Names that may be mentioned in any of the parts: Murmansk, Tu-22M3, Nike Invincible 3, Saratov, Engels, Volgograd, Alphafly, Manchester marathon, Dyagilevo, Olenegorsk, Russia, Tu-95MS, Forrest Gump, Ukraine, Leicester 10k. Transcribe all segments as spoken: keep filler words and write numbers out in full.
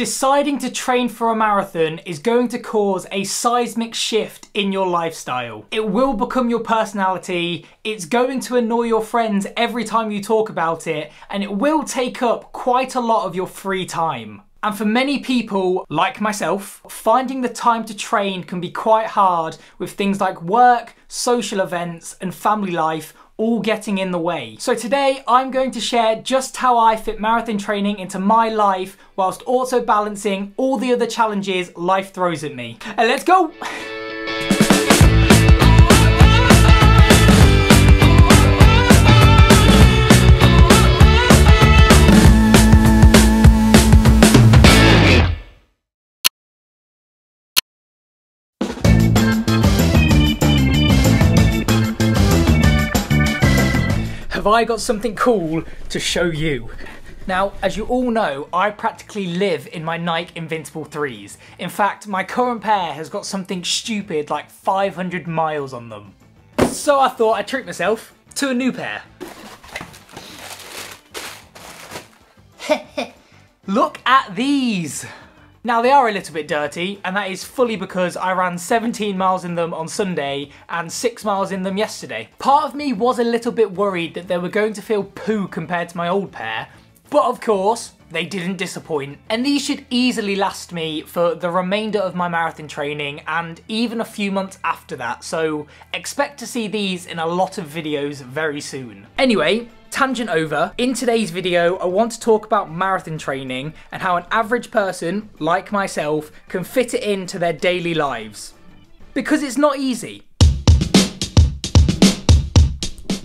Deciding to train for a marathon is going to cause a seismic shift in your lifestyle. It will become your personality, it's going to annoy your friends every time you talk about it, and it will take up quite a lot of your free time. And for many people, like myself, finding the time to train can be quite hard with things like work, social events, and family life all getting in the way. So today I'm going to share just how I fit marathon training into my life whilst also balancing all the other challenges life throws at me. And let's go! Have I got something cool to show you? Now, as you all know, I practically live in my Nike Invincible threes. In fact, my current pair has got something stupid like five hundred miles on them. So I thought I'd treat myself to a new pair. Look at these! Now they are a little bit dirty, and that is fully because I ran seventeen miles in them on Sunday and six miles in them yesterday. Part of me was a little bit worried that they were going to feel poo compared to my old pair, but of course, they didn't disappoint. And these should easily last me for the remainder of my marathon training and even a few months after that, so expect to see these in a lot of videos very soon. Anyway, tangent over, in today's video I want to talk about marathon training and how an average person, like myself, can fit it into their daily lives. Because it's not easy.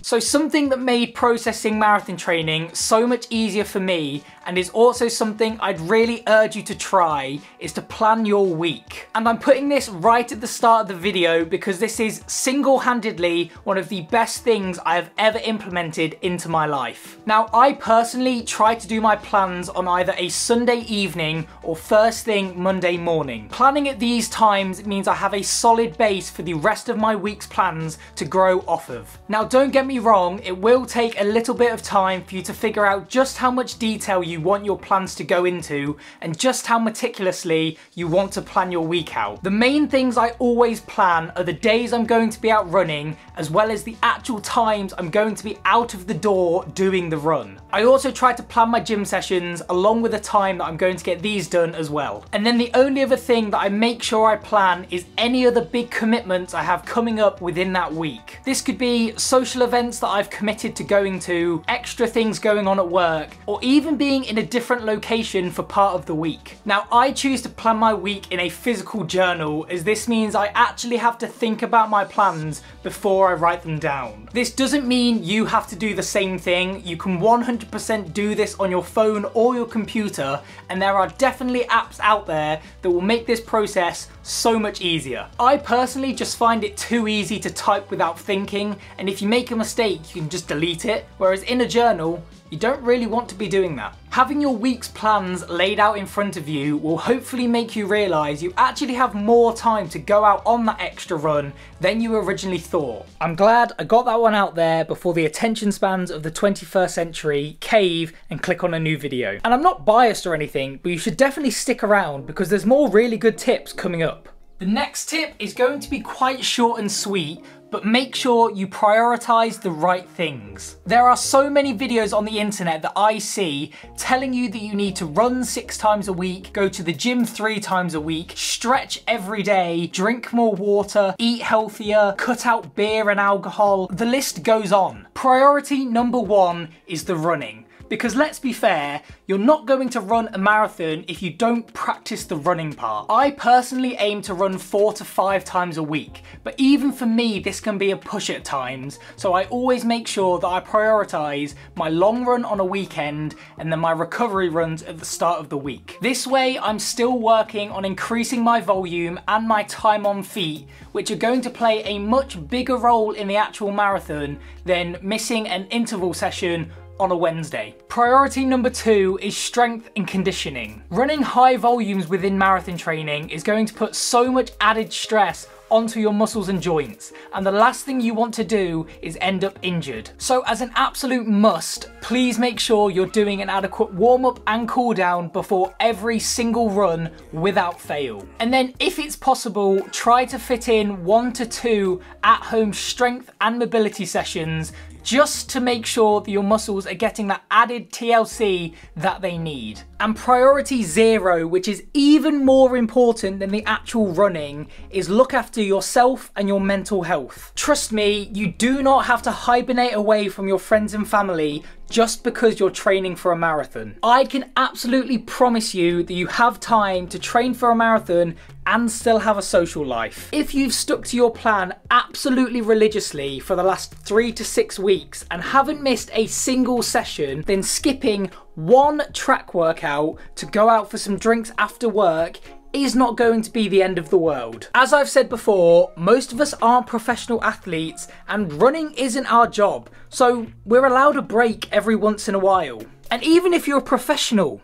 So something that made processing marathon training so much easier for me, and is also something I'd really urge you to try, is to plan your week. And I'm putting this right at the start of the video because this is single-handedly one of the best things I have ever implemented into my life. Now, I personally try to do my plans on either a Sunday evening or first thing Monday morning. Planning at these times means I have a solid base for the rest of my week's plans to grow off of. Now, don't get me wrong, it will take a little bit of time for you to figure out just how much detail you want your plans to go into and just how meticulously you want to plan your week out. The main things I always plan are the days I'm going to be out running, as well as the actual times I'm going to be out of the door doing the run. I also try to plan my gym sessions along with the time that I'm going to get these done as well. And then the only other thing that I make sure I plan is any other big commitments I have coming up within that week. This could be social events that I've committed to going to, extra things going on at work, or even being in a different location for part of the week. Now, I choose to plan my week in a physical journal, as this means I actually have to think about my plans before I write them down. This doesn't mean you have to do the same thing. You can one hundred percent do this on your phone or your computer, and there are definitely apps out there that will make this process so much easier. I personally just find it too easy to type without thinking, and if you make a mistake you can just delete it, whereas in a journal, you don't really want to be doing that. Having your week's plans laid out in front of you will hopefully make you realise you actually have more time to go out on that extra run than you originally thought. I'm glad I got that one out there before the attention spans of the twenty-first century cave and click on a new video. And I'm not biased or anything, but you should definitely stick around because there's more really good tips coming up. The next tip is going to be quite short and sweet, but make sure you prioritise the right things. There are so many videos on the internet that I see telling you that you need to run six times a week, go to the gym three times a week, stretch every day, drink more water, eat healthier, cut out beer and alcohol. The list goes on. Priority number one is the running. Because let's be fair, you're not going to run a marathon if you don't practice the running part. I personally aim to run four to five times a week, but even for me this can be a push at times, so I always make sure that I prioritise my long run on a weekend and then my recovery runs at the start of the week. This way I'm still working on increasing my volume and my time on feet, which are going to play a much bigger role in the actual marathon than missing an interval session on a Wednesday. Priority number two is strength and conditioning. Running high volumes within marathon training is going to put so much added stress onto your muscles and joints, and the last thing you want to do is end up injured. So as an absolute must, please make sure you're doing an adequate warm-up and cool down before every single run without fail. And then if it's possible, try to fit in one to two at-home strength and mobility sessions just to make sure that your muscles are getting that added T L C that they need. And priority zero, which is even more important than the actual running, is look after yourself and your mental health. Trust me, you do not have to hibernate away from your friends and family just because you're training for a marathon. I can absolutely promise you that you have time to train for a marathon and still have a social life. If you've stuck to your plan absolutely religiously for the last three to six weeks and haven't missed a single session, then skipping one track workout to go out for some drinks after work is not going to be the end of the world. As I've said before, most of us aren't professional athletes and running isn't our job, so we're allowed a break every once in a while. And even if you're a professional,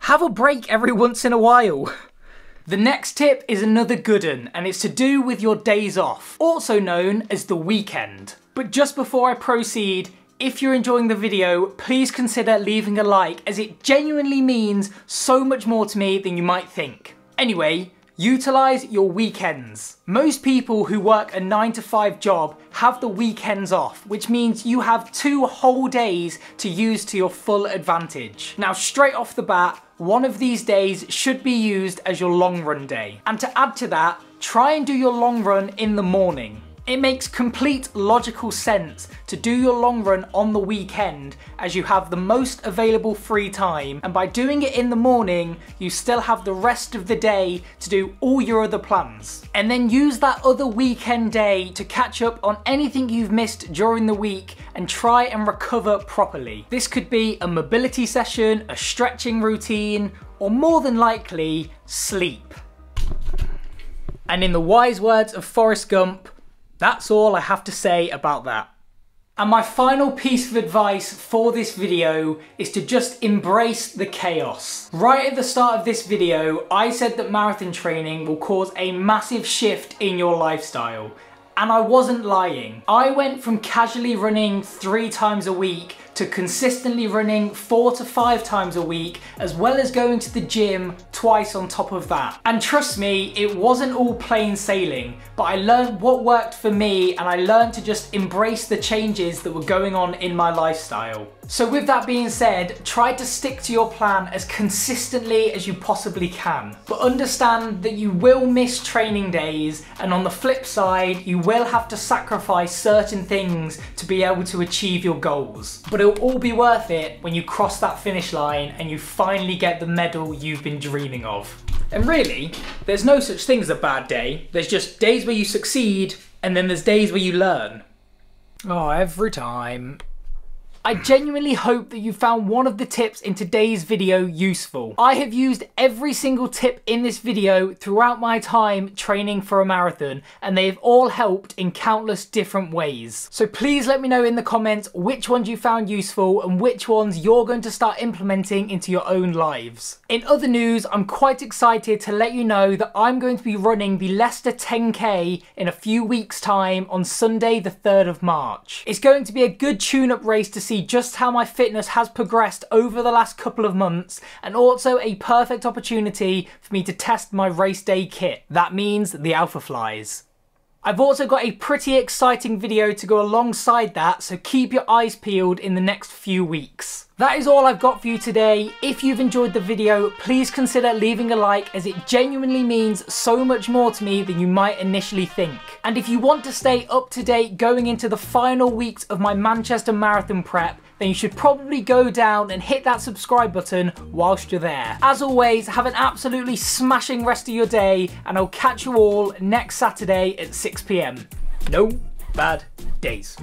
have a break every once in a while. The next tip is another good one, and it's to do with your days off, also known as the weekend. But just before I proceed, if you're enjoying the video, please consider leaving a like, as it genuinely means so much more to me than you might think. Anyway, utilise your weekends. Most people who work a nine to five job have the weekends off, which means you have two whole days to use to your full advantage. Now, straight off the bat, one of these days should be used as your long run day. And to add to that, try and do your long run in the morning. It makes complete logical sense to do your long run on the weekend, as you have the most available free time, and by doing it in the morning you still have the rest of the day to do all your other plans. And then use that other weekend day to catch up on anything you've missed during the week and try and recover properly. This could be a mobility session, a stretching routine, or more than likely sleep. And in the wise words of Forrest Gump, that's all I have to say about that. And my final piece of advice for this video is to just embrace the chaos. Right at the start of this video, I said that marathon training will cause a massive shift in your lifestyle. And I wasn't lying. I went from casually running three times a week to consistently running four to five times a week, as well as going to the gym twice on top of that. And trust me, it wasn't all plain sailing, but I learned what worked for me, and I learned to just embrace the changes that were going on in my lifestyle. So with that being said, try to stick to your plan as consistently as you possibly can, but understand that you will miss training days, and on the flip side, you will have to sacrifice certain things to be able to achieve your goals. But it'll all be worth it when you cross that finish line and you finally get the medal you've been dreaming of. And really, there's no such thing as a bad day. There's just days where you succeed, and then there's days where you learn. Oh, every time. I genuinely hope that you found one of the tips in today's video useful. I have used every single tip in this video throughout my time training for a marathon, and they've all helped in countless different ways. So please let me know in the comments which ones you found useful and which ones you're going to start implementing into your own lives. In other news, I'm quite excited to let you know that I'm going to be running the Leicester ten K in a few weeks' time on Sunday the third of March. It's going to be a good tune-up race to see just how my fitness has progressed over the last couple of months, and also a perfect opportunity for me to test my race day kit. That means the Alphaflies. I've also got a pretty exciting video to go alongside that, so keep your eyes peeled in the next few weeks. That is all I've got for you today. If you've enjoyed the video, please consider leaving a like, as it genuinely means so much more to me than you might initially think. And if you want to stay up to date going into the final weeks of my Manchester marathon prep, then you should probably go down and hit that subscribe button whilst you're there. As always, have an absolutely smashing rest of your day, and I'll catch you all next Saturday at six p m. No bad days.